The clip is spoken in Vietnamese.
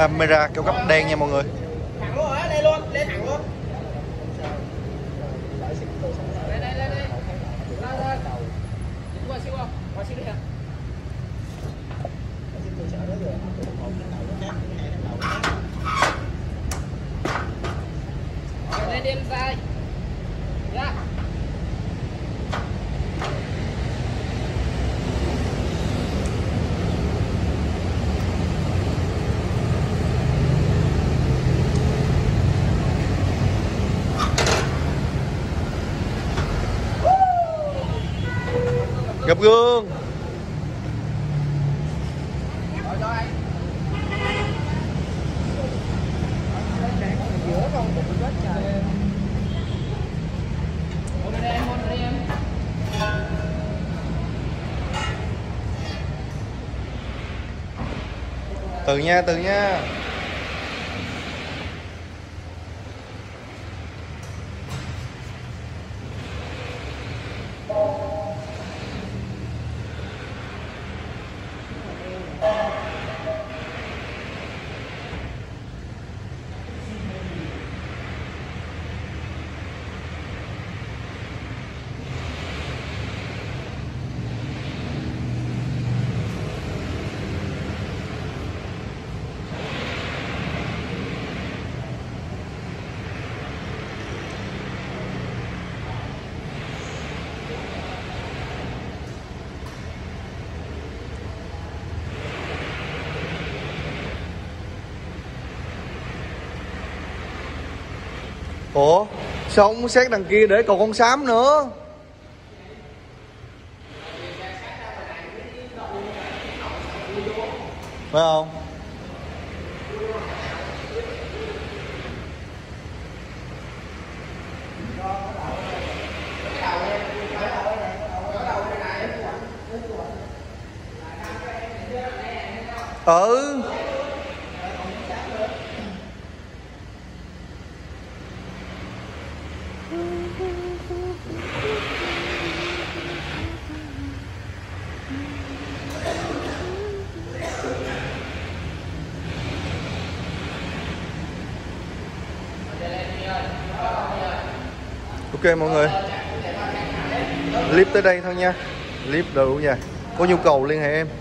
camera cao cấp đen nha mọi người. Thẳng luôn hả? Lên luôn, lên thẳng luôn. Lên lên lên. Qua siêu không? Qua siêu đi hả? Lên đêm dài. Dạ. Gập gương. Từ nha, từ nha. Ủa sao không xét đằng kia để còn con sám nữa? Phải không? Ừ. Ok mọi người, clip tới đây thôi nha, clip đủ nha. Có nhu cầu liên hệ em.